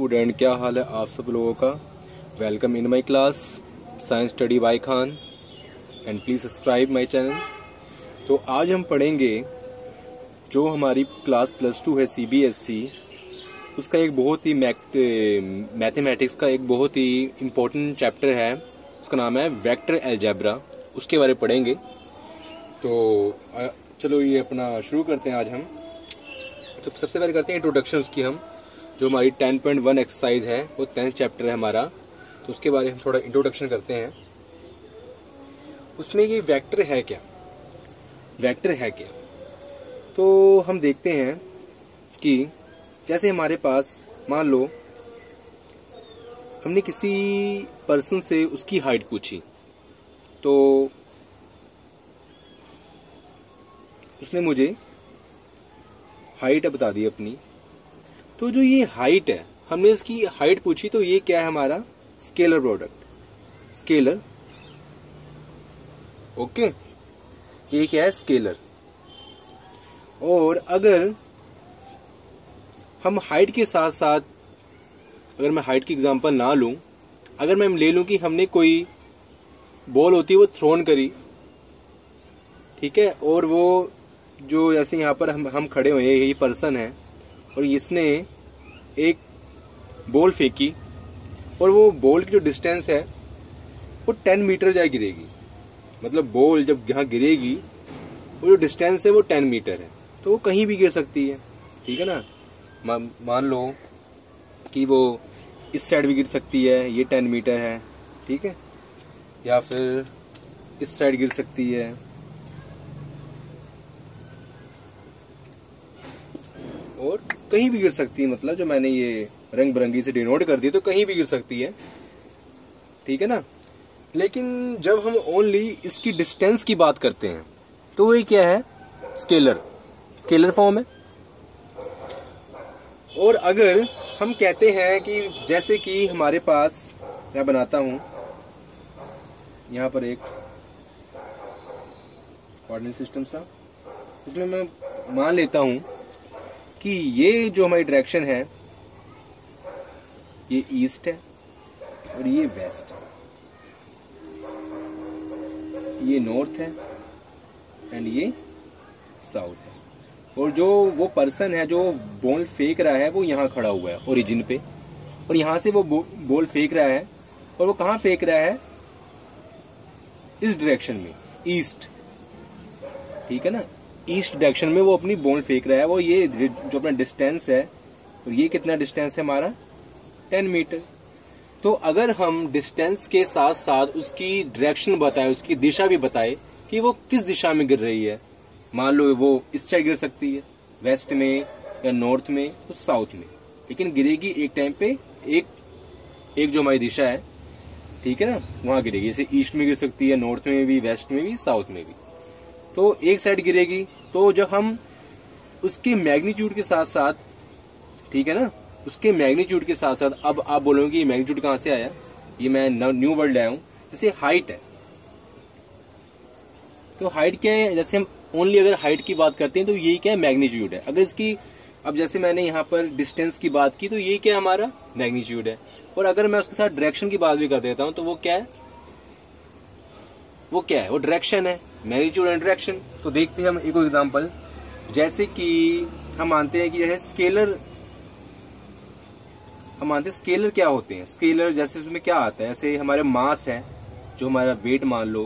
Student, क्या हाल है आप सब लोगों का। Welcome in my class science study by Khan and please subscribe my channel. तो आज हम पढ़ेंगे जो हमारी क्लास प्लस टू है CBSE, उसका एक बहुत ही मैथमेटिक्स का एक बहुत ही इम्पोर्टेंट चैप्टर है, उसका नाम है वेक्टर अलजेब्रा, उसके बारे में पढ़ेंगे। तो चलो ये अपना शुरू करते हैं आज हम। तो सबसे पहले करते हैं इंट्रोडक्शन उसकी, हम जो हमारी 10.1 एक्सरसाइज है वो 10th चैप्टर है हमारा, तो उसके बारे में हम थोड़ा इंट्रोडक्शन करते हैं। उसमें ये वेक्टर है क्या, वेक्टर है क्या, तो हम देखते हैं कि जैसे हमारे पास मान लो हमने किसी पर्सन से उसकी हाइट पूछी, तो उसने मुझे हाइट बता दी अपनी। तो जो ये हाइट है, हमने इसकी हाइट पूछी, तो ये क्या है हमारा स्केलर प्रोडक्ट, स्केलर। ओके, ये क्या है स्केलर। और अगर हम हाइट के साथ साथ, अगर मैं हाइट की एग्जांपल ना लूं, अगर मैं ले लूं कि हमने कोई बॉल होती है वो थ्रोन करी, ठीक है, और वो जो जैसे यहाँ पर हम खड़े हुए हैं, यही पर्सन है और इसने एक बॉल फेंकी और वो बॉल की जो डिस्टेंस है वो 10 मीटर जाए गिरेगी, मतलब बॉल जब यहाँ गिरेगी वो जो डिस्टेंस है वो 10 मीटर है, तो वो कहीं भी गिर सकती है, ठीक है ना। मान लो कि वो इस साइड भी गिर सकती है, ये 10 मीटर है, ठीक है, या फिर इस साइड गिर सकती है, और कहीं भी गिर सकती है, मतलब जो मैंने ये रंग बिरंगी से डिनोट कर दी, तो कहीं भी गिर सकती है, ठीक है ना। लेकिन जब हम ओनली इसकी डिस्टेंस की बात करते हैं, तो वही क्या है स्केलर, स्केलर फॉर्म है। और अगर हम कहते हैं कि जैसे कि हमारे पास, मैं बनाता हूँ यहाँ पर एक कोऑर्डिनेट सिस्टम सा, उसमें मैं मान लेता हूँ कि ये जो हमारी डायरेक्शन है ये ईस्ट है और ये वेस्ट है, ये नॉर्थ है एंड ये साउथ है। और जो वो पर्सन है जो बॉल फेंक रहा है वो यहाँ खड़ा हुआ है ओरिजिन पे, और यहाँ से वो बॉल फेंक रहा है, और वो कहाँ फेंक रहा है, इस डायरेक्शन में, ईस्ट, ठीक है ना, ईस्ट डायरेक्शन में वो अपनी बॉल फेंक रहा है। और ये जो अपना डिस्टेंस है, और ये कितना डिस्टेंस है हमारा 10 मीटर। तो अगर हम डिस्टेंस के साथ साथ उसकी डायरेक्शन बताए, उसकी दिशा भी बताए कि वो किस दिशा में गिर रही है, मान लो वो इस साइड गिर सकती है, वेस्ट में या नॉर्थ में तो साउथ में, लेकिन गिरेगी एक टाइम पे एक जो हमारी दिशा है, ठीक है ना, वहाँ गिरेगी। जैसे ईस्ट में गिर सकती है, नॉर्थ में भी, वेस्ट में भी, साउथ में भी, तो एक साइड गिरेगी। तो जब हम उसके मैग्नीट्यूड के साथ साथ, ठीक है ना, उसके मैग्नीट्यूड के साथ साथ, अब आप बोलोगे ये मैग्नीट्यूड कहाँ से आया, ये मैं न्यू वर्ड लाया हूँ। जैसे हाइट है, तो हाइट क्या है, जैसे हम ओनली अगर हाइट की बात करते हैं तो ये क्या है मैग्नीट्यूड है। अगर इसकी, अब जैसे मैंने यहाँ पर डिस्टेंस की बात की, तो ये क्या हमारा मैग्नीट्यूड है। और अगर मैं उसके साथ डायरेक्शन की बात भी कर देता हूँ, तो वो क्या है, वो क्या है, वो डायरेक्शन है, मैग्नीट्यूड एंड डायरेक्शन। तो देखते हैं हम एक एग्जांपल, जैसे कि हम मानते हैं कि जैसे स्केलर, हम मानते हैं स्केलर क्या होते हैं, स्केलर जैसे उसमें क्या आता है, जैसे हमारे मास है, जो हमारा वेट मान लो,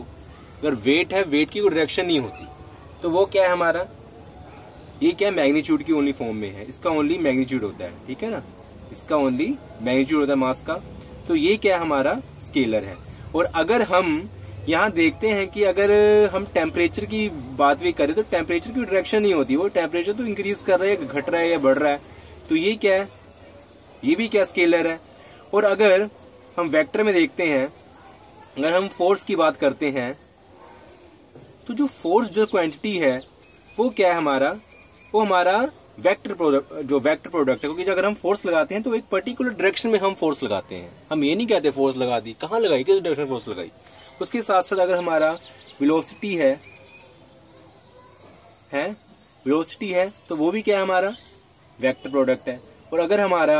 अगर वेट है, वेट की कोई डायरेक्शन नहीं होती, तो वो क्या है हमारा, ये क्या है मैग्नीट्यूड की ओनली फॉर्म में है, इसका ओनली मैग्नीट्यूड होता है, ठीक है ना, इसका ओनली मैग्नीट्यूड होता है मास का। तो ये क्या है हमारा स्केलर है। और अगर हम यहाँ देखते हैं कि अगर हम टेम्परेचर की बात भी करें, तो टेम्परेचर की डायरेक्शन नहीं होती, वो टेम्परेचर तो इंक्रीज कर रहा है, घट रहा है या बढ़ रहा है, तो ये क्या है, ये भी क्या स्केलर है। और अगर हम वेक्टर में देखते हैं, अगर हम फोर्स की बात करते हैं, तो जो फोर्स जो क्वांटिटी है वो क्या है हमारा, वो हमारा वेक्टर प्रोडक्ट, जो वेक्टर प्रोडक्ट है, क्योंकि अगर हम फोर्स लगाते हैं तो एक पर्टिकुलर डायरेक्शन में हम फोर्स लगाते हैं, हम ये नहीं कहते फोर्स लगा दी, कहाँ लगाई, किस डायरेक्शन में फोर्स लगाई। उसके साथ साथ अगर हमारा वेलोसिटी है वेलोसिटी है, तो वो भी क्या है हमारा वेक्टर प्रोडक्ट है। और अगर हमारा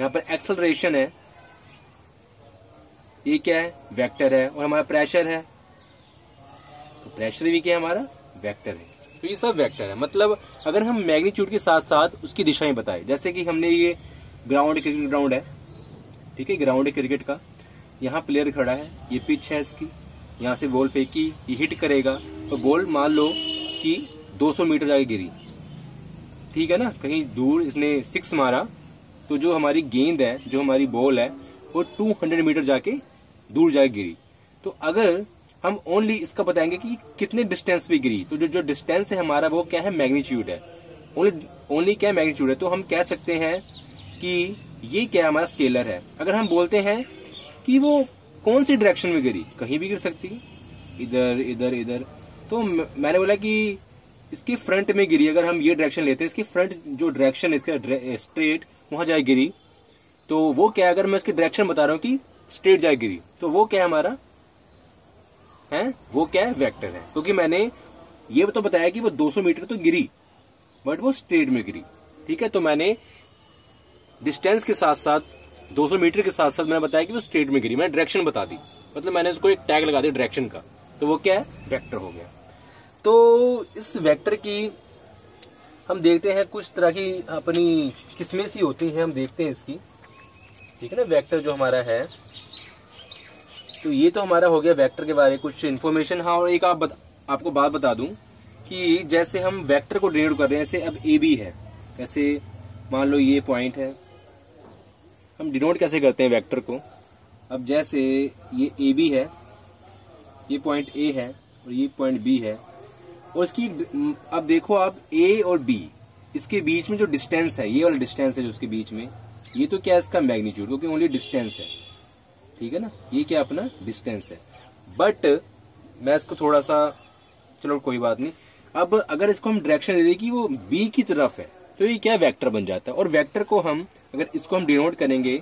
यहाँ पर एक्सेलरेशन है, ये क्या है, वेक्टर है, और हमारा प्रेशर है तो प्रेशर भी क्या है, हमारा वेक्टर है। तो ये सब वेक्टर है। मतलब अगर हम मैग्नीट्यूड के साथ साथ उसकी दिशाएं बताएं, जैसे कि हमने ये ग्राउंड क्रिकेट ग्राउंड है, ठीक है, ग्राउंड क्रिकेट का यहाँ प्लेयर खड़ा है, ये पिच है इसकी, यहाँ से बॉल फेंकी, ये हिट करेगा तो बॉल मान लो कि 200 मीटर जाके गिरी, ठीक है ना, कहीं दूर इसने सिक्स मारा तो जो हमारी गेंद है, जो हमारी बॉल है, वो 200 मीटर जाके दूर जाके गिरी। तो अगर हम ओनली इसका बताएंगे कि कितने डिस्टेंस पे गिरी, तो जो डिस्टेंस है हमारा वो क्या है, मैग्नीट्यूड है, ओनली क्या मैग्नीट्यूड है। तो हम कह सकते हैं कि ये क्या हमारा स्केलर है। अगर हम बोलते हैं कि वो कौन सी डायरेक्शन में गिरी, कहीं भी गिर सकती, इधर इधर इधर, तो मैंने बोला कि इसके फ्रंट में गिरी। अगर हम ये डायरेक्शन लेते हैं, इसकी फ्रंट जो डायरेक्शन इसका स्ट्रेट वहां जाए गिरी, तो वो क्या है, अगर मैं इसकी डायरेक्शन बता रहा हूँ कि स्ट्रेट जाए गिरी, तो वो क्या है हमारा है, वो क्या है, वेक्टर है। क्योंकि मैंने ये तो बताया कि वो 200 मीटर तो गिरी बट वो स्ट्रेट में गिरी, ठीक है। तो मैंने डिस्टेंस के साथ साथ 200 मीटर के साथ साथ मैंने बताया कि वो स्ट्रेट में गिरी, मैंने डायरेक्शन बता दी, मतलब मैंने उसको एक टैग लगा दिया डायरेक्शन का, तो वो क्या है, वेक्टर हो गया। तो इस वेक्टर की हम देखते हैं कुछ तरह की अपनी किस्में सी होती हैं, हम देखते हैं इसकी, ठीक है ना। वेक्टर जो हमारा है, तो ये तो हमारा हो गया वेक्टर के बारे में कुछ इन्फॉर्मेशन। हाँ, और एक आपको बात बता दूं कि जैसे हम वेक्टर को डिनोट कर रहे हैं, जैसे अब ए बी है, जैसे मान लो ये पॉइंट है, हम डिनोट कैसे करते हैं वेक्टर को। अब जैसे ये ए बी है, ये पॉइंट ए है और ये पॉइंट बी है, और इसकी अब देखो आप ए और बी इसके बीच में जो डिस्टेंस है, ये वाला डिस्टेंस है जो उसके बीच में, ये तो क्या है इसका मैग्नीट्यूड, क्योंकि ओनली डिस्टेंस है, ठीक है ना, ये क्या अपना डिस्टेंस है। बट मैं इसको थोड़ा सा, चलो कोई बात नहीं, अब अगर इसको हम डायरेक्शन दे दें कि वो बी की तरफ है, तो ये क्या वेक्टर बन जाता है। और वेक्टर को हम अगर इसको हम डिनोट करेंगे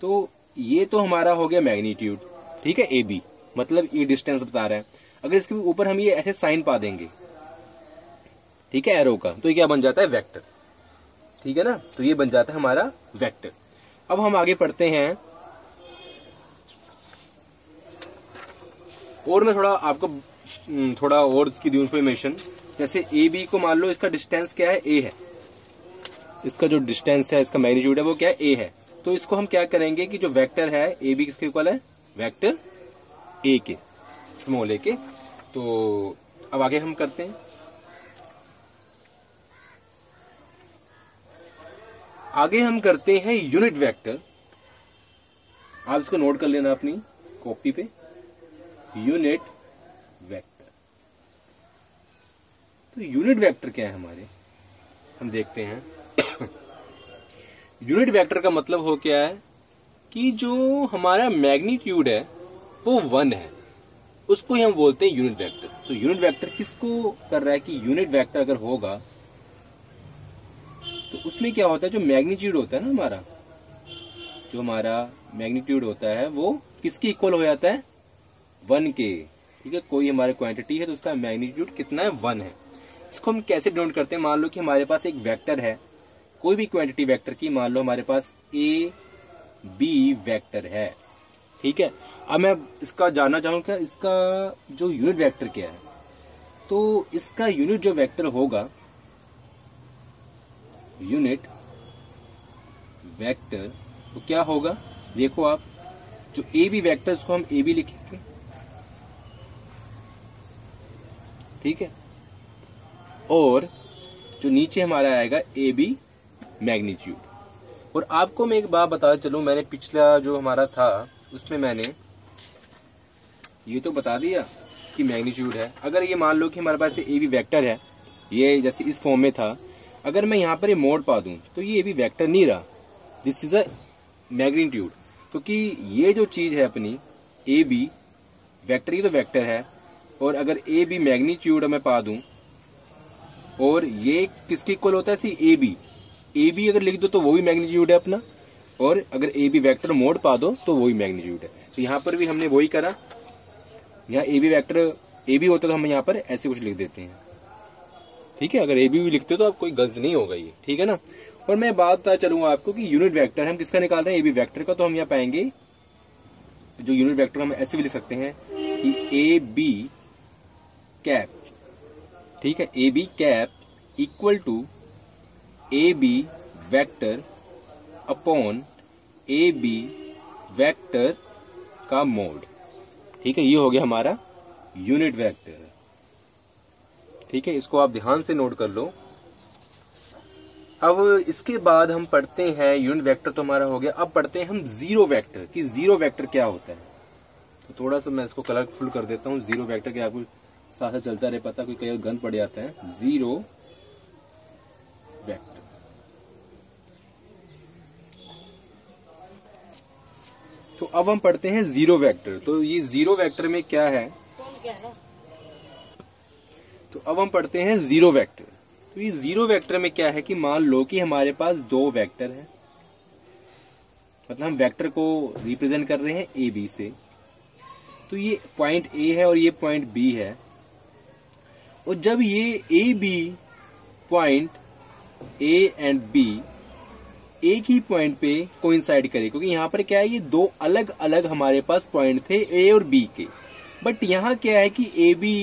तो ये तो हमारा हो गया मैग्नीट्यूड, ठीक है, ए बी, मतलब ये डिस्टेंस बता रहा है। अगर इसके ऊपर हम ये ऐसे साइन पा देंगे, ठीक है, एरो का, तो ये क्या बन जाता है, वेक्टर, ठीक है ना। तो ये बन जाता है हमारा वेक्टर। अब हम आगे पढ़ते हैं, और मैं थोड़ा आपको थोड़ा और इसकी दूं इन्फॉर्मेशन। जैसे ए बी को मान लो इसका डिस्टेंस क्या है, ए है, इसका जो डिस्टेंस है, इसका मैग्नीट्यूड है, वो क्या है, ए है। तो इसको हम क्या करेंगे कि जो वेक्टर है ए बी किसके इक्वल है, वेक्टर ए के, स्मॉल ए के। तो अब आगे हम करते हैं, आगे हम करते हैं यूनिट वेक्टर। आप इसको नोट कर लेना अपनी कॉपी पे, यूनिट वेक्टर। तो यूनिट वेक्टर क्या है हमारे, हम देखते हैं। यूनिट वेक्टर का मतलब हो क्या है कि जो हमारा मैग्नीट्यूड है वो 1 है, उसको ही हम बोलते हैं यूनिट वेक्टर। तो यूनिट वेक्टर किसको कर रहा है कि यूनिट वेक्टर अगर होगा तो उसमें क्या होता है, जो मैग्नीट्यूड होता है ना हमारा, जो हमारा मैग्नीट्यूड होता है वो किसके इक्वल हो जाता है, 1 के, ठीक है। कोई हमारे क्वांटिटी है तो उसका मैग्नीट्यूड कितना है, 1 है। इसको हम कैसे डिनोट करते हैं, मान लो कि हमारे पास एक वेक्टर है, कोई भी क्वांटिटी वेक्टर की, मान लो हमारे पास ए बी वेक्टर है, ठीक है। अब मैं इसका जानना चाहूँगा इसका जो यूनिट वेक्टर क्या है, तो इसका यूनिट जो वेक्टर होगा, यूनिट वेक्टर तो क्या होगा, देखो आप जो ए बी वेक्टर इसको हम ए बी लिखेंगे, ठीक है, और जो नीचे हमारा आएगा ए बी मैग्नीट्यूड। और आपको मैं एक बात बता चलूं, मैंने पिछला जो हमारा था उसमें मैंने ये तो बता दिया कि मैग्नीट्यूड है। अगर ये मान लो कि हमारे पास ए बी वेक्टर है, ये जैसे इस फॉर्म में था, अगर मैं यहाँ पर ये मोड पा दूं तो ये ए बी वेक्टर नहीं रहा, दिस इज अ मैग्नीट्यूड, क्योंकि ये जो चीज़ है अपनी ए बी वेक्टर, ये तो वेक्टर है, और अगर ए बी मैग्नीट्यूड मैं पा दूं, और ये किसके इक्वल होता है, सी ए बी अगर लिख दो तो वो भी मैग्नीट्यूड है अपना, और अगर ए बी वेक्टर मोड पा दो तो वो भी मैग्नीट्यूड है। तो यहाँ पर भी हमने वही करा, यहाँ A B vector A B होता तो हम यहाँ पर ऐसे कुछ लिख देते हैं, ठीक है, अगर ए बी भी लिखते हो तो आप कोई गलत नहीं होगा ये, ठीक है ना। और मैं बात चलूंगा आपको कि यूनिट वेक्टर हम किसका निकाल रहे हैं, ए बी वेक्टर का। तो हम यहाँ पाएंगे जो यूनिट वेक्टर हम ऐसे भी लिख सकते हैं कि ए बी कैप, ठीक है, A B cap equal to A B vector upon A B vector का मोड, ठीक है। ये हो गया हमारा यूनिट वेक्टर, ठीक है, इसको आप ध्यान से नोट कर लो। अब इसके बाद हम पढ़ते हैं यूनिट वेक्टर तो हमारा हो गया, अब पढ़ते हैं हम जीरो वेक्टर कि जीरो वेक्टर क्या होता है। तो थोड़ा सा मैं इसको कलरफुल कर देता हूँ, जीरो वेक्टर के आपको साथ साथ चलता रहे, पता कोई कहीं गंद पड़ जाता है। जीरो वेक्टर, तो अब हम पढ़ते हैं जीरो वेक्टर। तो ये जीरो वेक्टर में क्या है, तो अब हम पढ़ते हैं जीरो वेक्टर। तो ये जीरो वेक्टर में क्या है कि मान लो कि हमारे पास दो वेक्टर हैं, मतलब हम वेक्टर को रिप्रेजेंट कर रहे हैं ए बी से। तो ये पॉइंट ए है और ये पॉइंट बी है, और जब ये A B point A and B एक ही पॉइंट पे कोइंसाइड करे, क्योंकि यहाँ पर क्या है, ये दो अलग अलग हमारे पास पॉइंट थे ए और बी के, बट यहाँ क्या है कि ए बी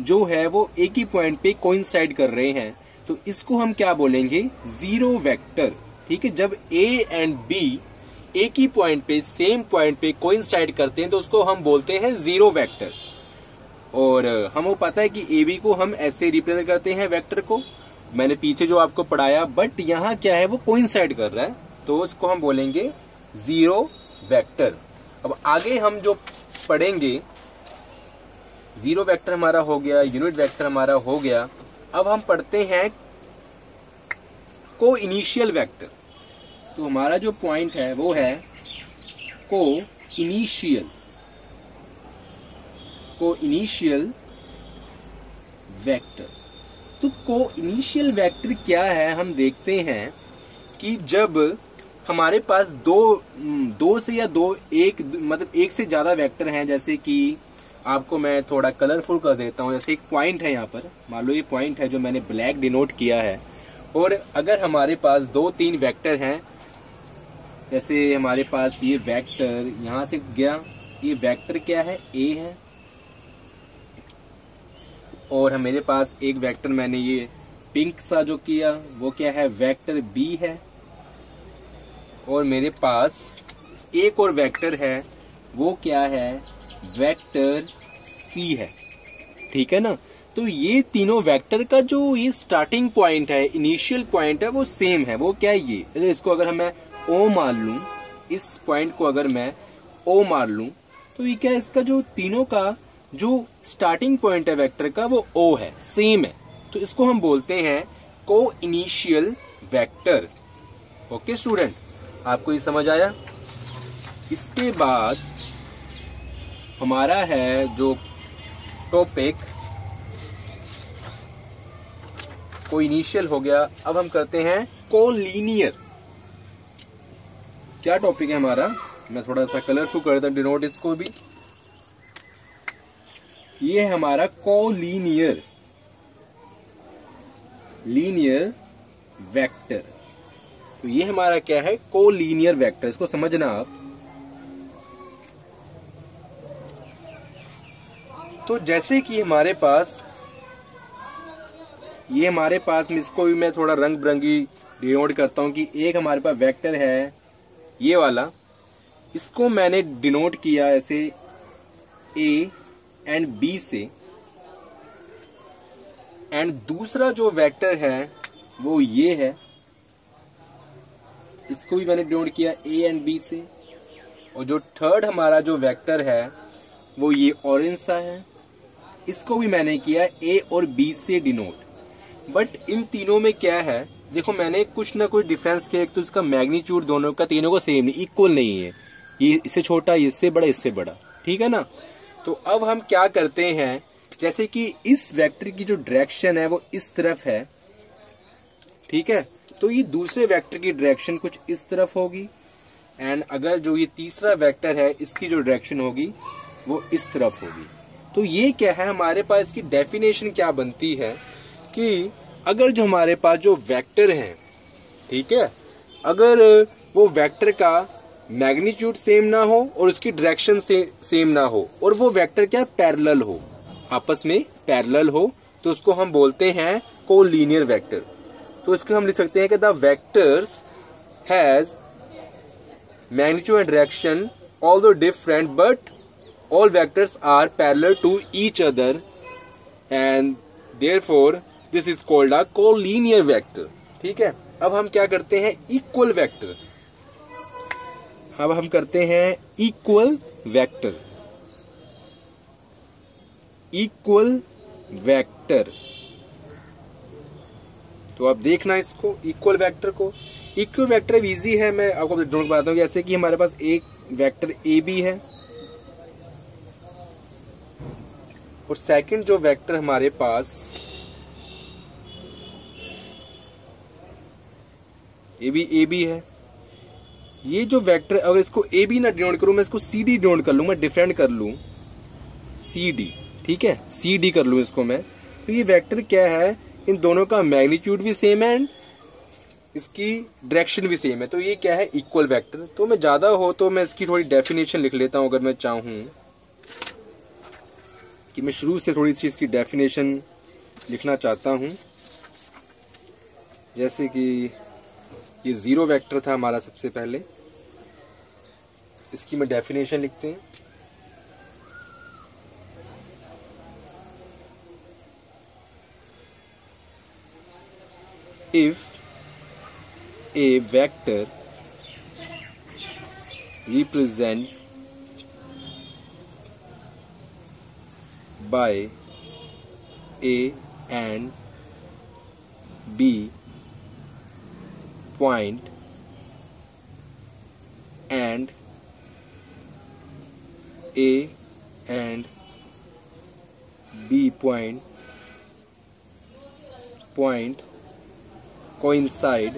जो है वो एक ही पॉइंट पे कोइंसाइड कर रहे हैं। तो इसको हम क्या बोलेंगे, जीरो वेक्टर, ठीक है। जब ए एंड बी एक ही पॉइंट पे सेम पॉइंट पे कोइंसाइड करते हैं तो उसको हम बोलते हैं जीरो वेक्टर। और हमको पता है कि ए बी को हम ऐसे रिप्रेजेंट करते हैं वेक्टर को, मैंने पीछे जो आपको पढ़ाया, बट यहाँ क्या है वो कोइंसाइड कर रहा है, तो इसको हम बोलेंगे जीरो वेक्टर। अब आगे हम जो पढ़ेंगे, जीरो वेक्टर हमारा हो गया, यूनिट वेक्टर हमारा हो गया, अब हम पढ़ते हैं को इनिशियल वेक्टर। तो हमारा जो पॉइंट है वो है को इनिशियल, को इनिशियल वेक्टर। तो को इनिशियल वेक्टर क्या है, हम देखते हैं कि जब हमारे पास दो से या दो एक मतलब एक से ज्यादा वेक्टर हैं, जैसे कि आपको मैं थोड़ा कलरफुल कर देता हूँ। जैसे एक पॉइंट है यहाँ पर, मान लो ये पॉइंट है जो मैंने ब्लैक डिनोट किया है, और अगर हमारे पास दो तीन वेक्टर हैं, जैसे हमारे पास ये वेक्टर यहाँ से गया, ये वेक्टर क्या है, ए है, और मेरे पास एक वेक्टर मैंने ये पिंक सा जो किया वो क्या है, वेक्टर बी है, और मेरे पास एक और वेक्टर है वो क्या है, वेक्टर सी है, ठीक है ना। तो ये तीनों वेक्टर का जो ये स्टार्टिंग पॉइंट है, इनिशियल पॉइंट है, वो सेम है, वो क्या है ये, इसको अगर मैं ओ मार लूं, इस पॉइंट को अगर मैं ओ मार लूं, तो ये क्या, इसका जो तीनों का जो स्टार्टिंग पॉइंट है वेक्टर का वो ओ है, सेम है, तो इसको हम बोलते हैं को इनिशियल वेक्टर। ओके स्टूडेंट, आपको ये समझ आया। इसके बाद हमारा है जो टॉपिक को इनिशियल हो गया, अब हम करते हैं कोलीनियर। क्या टॉपिक है हमारा, मैं थोड़ा सा कलरफुल करता हूँ डिनोट इसको भी, ये है हमारा कोलीनियर लीनियर वेक्टर। तो ये हमारा क्या है, कोलीनियर वेक्टर, इसको समझना आप। तो जैसे कि हमारे पास ये इसको भी मैं थोड़ा रंग बिरंगी डिनोट करता हूँ कि एक हमारे पास वेक्टर है ये वाला, इसको मैंने डिनोट किया ऐसे ए एंड बी से, एंड दूसरा जो वेक्टर है वो ये है, इसको भी मैंने डिनोट किया ए एंड बी से, और जो थर्ड हमारा जो वेक्टर है वो ये ऑरेंज सा है, इसको भी मैंने किया ए और बी से डिनोट। बट इन तीनों में क्या है, देखो मैंने कुछ ना कुछ डिफरेंस किया, एक तो इसका मैग्नीट्यूड दोनों का तीनों को सेम नहीं, इक्वल नहीं है, ये इससे छोटा, इससे बड़ा, इससे बड़ा, ठीक है ना। तो अब हम क्या करते हैं, जैसे कि इस वेक्टर की जो डायरेक्शन है वो इस तरफ है, ठीक है, तो ये दूसरे वेक्टर की डायरेक्शन कुछ इस तरफ होगी, एंड अगर जो ये तीसरा वेक्टर है इसकी जो डायरेक्शन होगी वो इस तरफ होगी। तो ये क्या है हमारे पास, इसकी डेफिनेशन क्या बनती है कि अगर जो हमारे पास जो वेक्टर हैं ठीक है। अगर वो वेक्टर का मैग्नीट्यूड सेम ना हो और उसकी डायरेक्शन सेम ना हो और वो वेक्टर क्या पैरेलल हो, आपस में पैरेलल हो, तो उसको हम बोलते हैं कोलीनियर वेक्टर। तो इसको हम लिख सकते हैं कि the vectors has magnitude and direction although different but all vectors are parallel to each other and therefore this is called a collinear vector. ठीक है। अब हम क्या करते हैं इक्वल वेक्टर। अब हम करते हैं इक्वल वेक्टर। इक्वल वेक्टर तो आप देखना इसको, इक्वल वेक्टर को। इक्वल वेक्टर इजी है, मैं आपको ढूंढ बताता हूँ। जैसे कि हमारे पास एक वेक्टर ए बी है और सेकंड जो वेक्टर हमारे पास ए बी है, ये जो वेक्टर अगर इसको ए बी ना डिनोट करूं, मैं इसको सी डी डिनोट कर लूं, मैं डिफरेंट कर लूं सी डी, ठीक है, सी डी कर लूं इसको मैं। तो ये वेक्टर क्या है, इन दोनों का मैग्नीट्यूड भी सेम है एंड इसकी डायरेक्शन भी सेम है, तो ये क्या है इक्वल वेक्टर। तो मैं ज्यादा हो तो मैं इसकी थोड़ी डेफिनेशन लिख लेता हूं, अगर मैं चाहूं कि मैं शुरू से थोड़ी सी इसकी डेफिनेशन लिखना चाहता हूं। जैसे कि ये जीरो वेक्टर था हमारा सबसे पहले, इसकी मैं डेफिनेशन लिखते हैं। If a vector represent by A and B point and A and B point coincide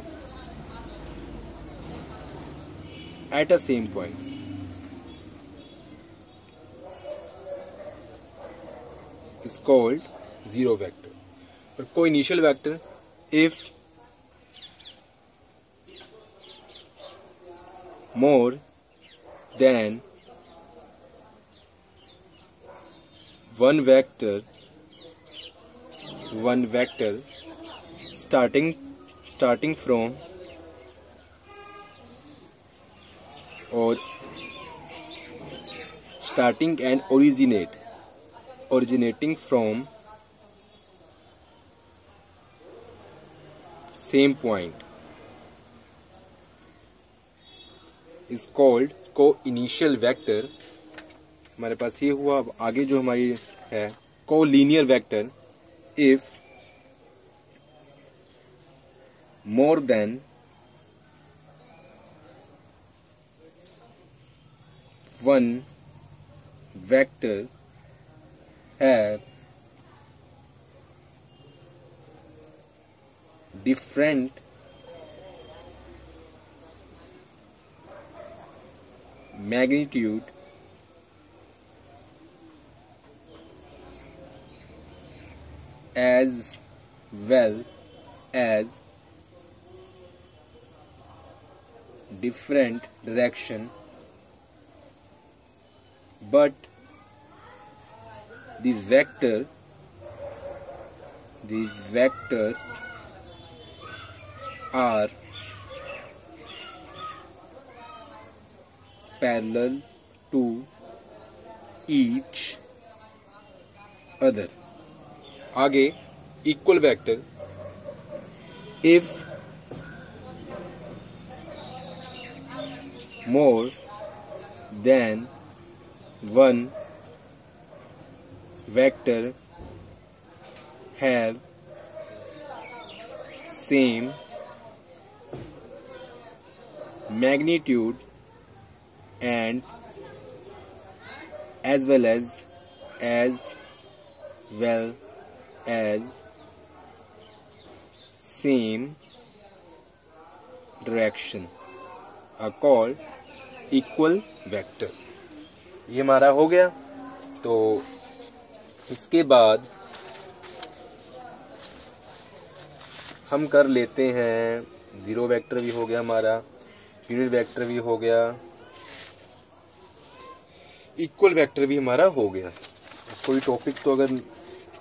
at the same point, is called zero vector or coinitial vector। If more than one vector starting from or starting and originating from same point is called co-initial vector। हमारे पास ये हुआ। अब आगे जो हमारी है co-linear vector। if more than one vector have different magnitude as well as different direction, but these vectors are parallel to each other। आगे equal vector। If more than one vector have same magnitude and as well as same direction are called equal vector. ये हमारा हो गया। तो इसके बाद हम कर लेते हैं जीरो वेक्टर भी हो गया हमारा, पीरियड वेक्टर भी हो गया, इक्वल वेक्टर भी हमारा हो गया। कोई टॉपिक तो अगर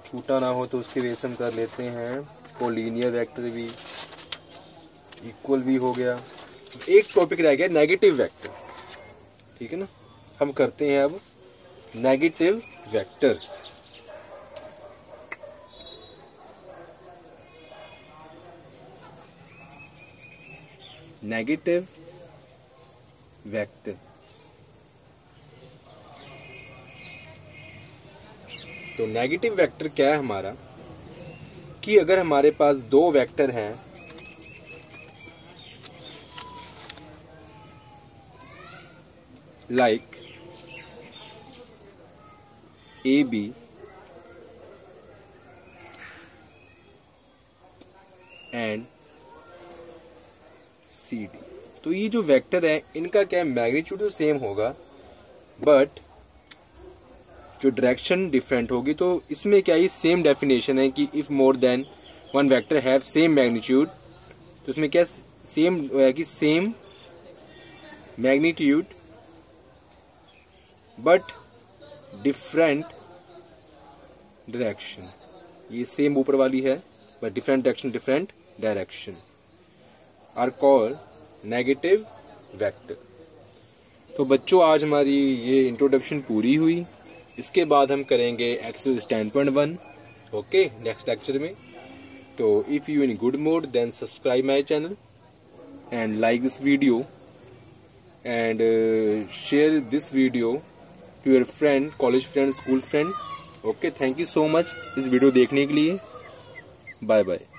छूटा ना हो तो उसकी वजह से हम कर लेते हैं। कोलिनियर वेक्टर भी, इक्वल भी हो गया। एक टॉपिक रह गया नेगेटिव वेक्टर, ठीक है ना। हम करते हैं अब नेगेटिव वेक्टर। नेगेटिव वेक्टर, तो नेगेटिव वेक्टर क्या है हमारा कि अगर हमारे पास दो वेक्टर हैं, like A B and C D, तो ये जो वेक्टर है इनका क्या मैग्नीट्यूड तो सेम होगा बट जो डायरेक्शन डिफरेंट होगी। तो इसमें क्या ये सेम डेफिनेशन है कि if more than one vector have same magnitude, तो उसमें क्या सेम है कि same magnitude but different direction. ये सेम ऊपर वाली है but different direction are called negative vector. तो बच्चों आज हमारी ये इंट्रोडक्शन पूरी हुई। इसके बाद हम करेंगे एक्सरसाइज 10.1 ओके नेक्स्ट लेक्चर में। तो if you in good mood then subscribe my channel and like this video and share this video to your friend, college friend, school friend. Okay, thank you so much इस video देखने के लिए। Bye bye.